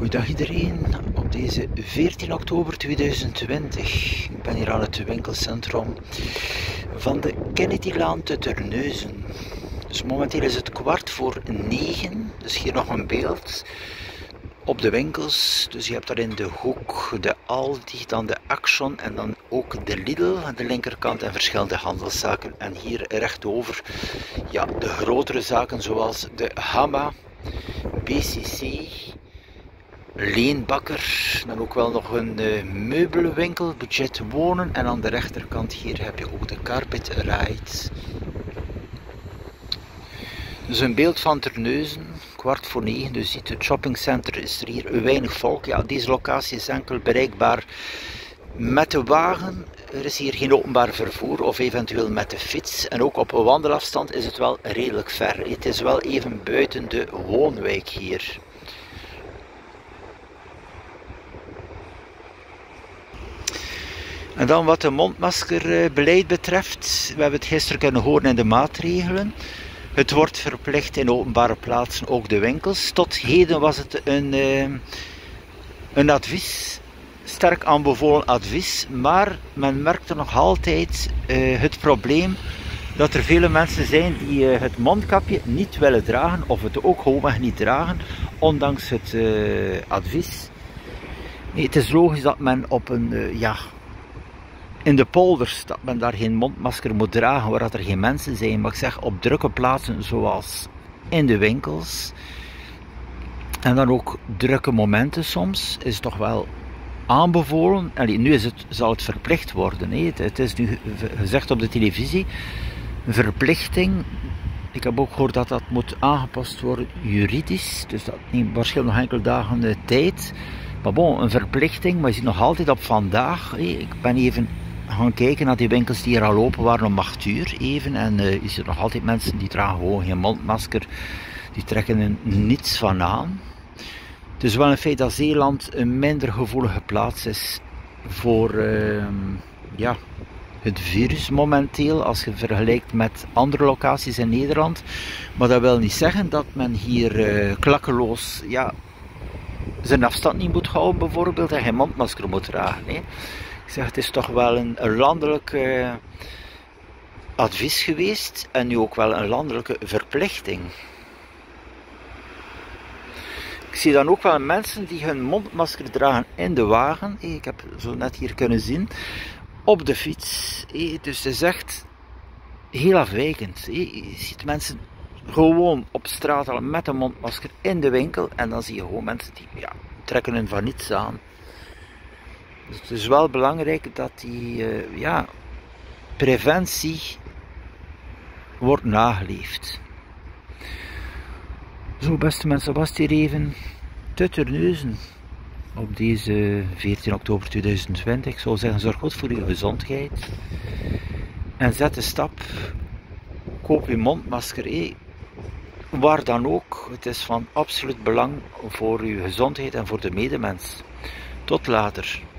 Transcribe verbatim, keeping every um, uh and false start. Goeiedag iedereen, op deze veertien oktober tweeduizend twintig. Ik ben hier aan het winkelcentrum van de Kennedylaan te Terneuzen. Dus momenteel is het kwart voor negen, dus hier nog een beeld op de winkels. Dus je hebt daar in de hoek de Aldi, dan de Action en dan ook de Lidl aan de linkerkant en verschillende handelszaken. En hier rechtover ja, de grotere zaken zoals de Hama, B C C... Leenbakker, dan ook wel nog een uh, meubelwinkel, Budget wonen, en aan de rechterkant hier heb je ook de Carpet Rides. Dus een beeld van Terneuzen, kwart voor negen, dus ziet het shoppingcenter is er hier weinig volk. Ja, deze locatie is enkel bereikbaar met de wagen. Er is hier geen openbaar vervoer of eventueel met de fiets. En ook op een wandelafstand is het wel redelijk ver. Het is wel even buiten de woonwijk hier. En dan wat de mondmaskerbeleid betreft, we hebben het gisteren kunnen horen in de maatregelen. Het wordt verplicht in openbare plaatsen, ook de winkels. Tot heden was het een, een advies, sterk aanbevolen advies, maar men merkte nog altijd het probleem dat er vele mensen zijn die het mondkapje niet willen dragen of het ook gewoonweg niet dragen, ondanks het advies. Nee, het is logisch dat men op een... ja, in de polders, dat men daar geen mondmasker moet dragen, waar dat er geen mensen zijn. Maar ik zeg, op drukke plaatsen zoals in de winkels. En dan ook drukke momenten soms, is toch wel aanbevolen. Allee, nu is het, zal het verplicht worden. He. Het, het is nu gezegd op de televisie, een verplichting. Ik heb ook gehoord dat dat moet aangepast worden juridisch. Dus dat neemt waarschijnlijk nog enkele dagen de tijd. Maar bon, een verplichting, maar je ziet nog altijd op vandaag. He. Ik ben even... gaan kijken naar die winkels die hier al open waren om acht uur even, en uh, is er nog altijd mensen die dragen gewoon geen mondmasker, die trekken er niets van aan. Het is wel een feit dat Zeeland een minder gevoelige plaats is voor uh, ja, het virus momenteel, als je vergelijkt met andere locaties in Nederland. Maar dat wil niet zeggen dat men hier uh, klakkeloos ja, zijn afstand niet moet houden bijvoorbeeld en geen mondmasker moet dragen. He. Ik zeg, het is toch wel een, een landelijk eh, advies geweest en nu ook wel een landelijke verplichting. Ik zie dan ook wel mensen die hun mondmasker dragen in de wagen. Ik heb zo net hier kunnen zien. Op de fiets. Dus het is echt heel afwijkend. Je ziet mensen gewoon op straat al met een mondmasker in de winkel. En dan zie je gewoon mensen die ja, trekken hun van niets aan. Dus het is wel belangrijk dat die uh, ja, preventie wordt nageleefd. Zo beste mensen, was het hier even te Terneuzen op deze veertien oktober tweeduizend twintig. Ik zou zeggen, zorg goed voor je gezondheid en zet de stap. Koop je mondmasker, eh, waar dan ook. Het is van absoluut belang voor je gezondheid en voor de medemens. Tot later.